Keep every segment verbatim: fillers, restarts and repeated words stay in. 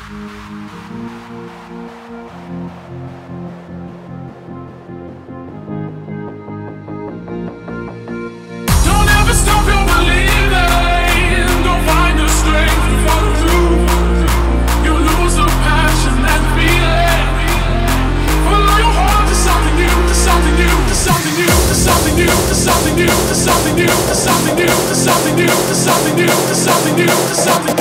There's something new, there's something new, there's something new, there's something new, there's something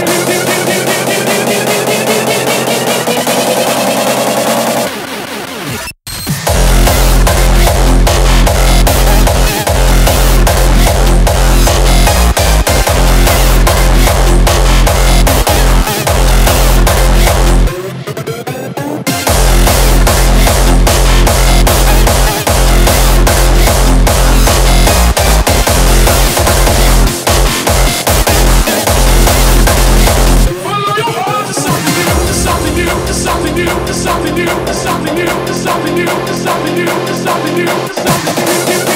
new, there's something new.